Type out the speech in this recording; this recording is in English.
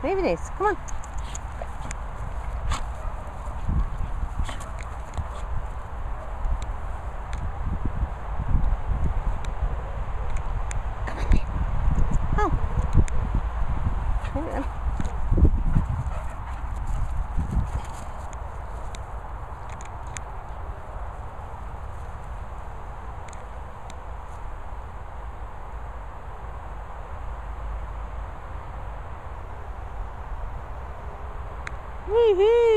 Baby days, come on. Come on, babe. Oh. There you go. Hee hee.